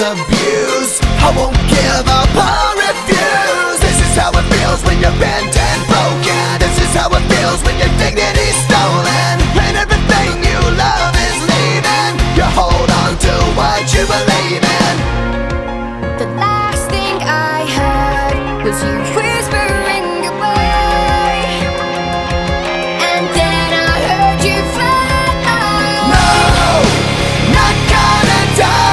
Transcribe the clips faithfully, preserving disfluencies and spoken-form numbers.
abused. I won't give up, I refuse. This is how it feels when you're bent and broken. This is how it feels when your dignity's stolen, and everything you love is leaving. You hold on to what you believe in. The last thing I heard was you whispering goodbye, and then I heard you fly. No, not gonna die.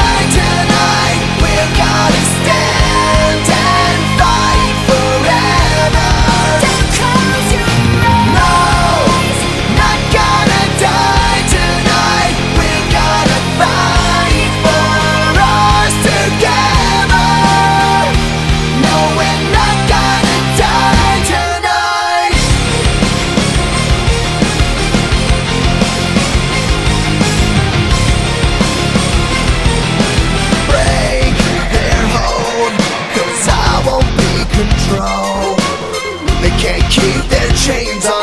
Chains on.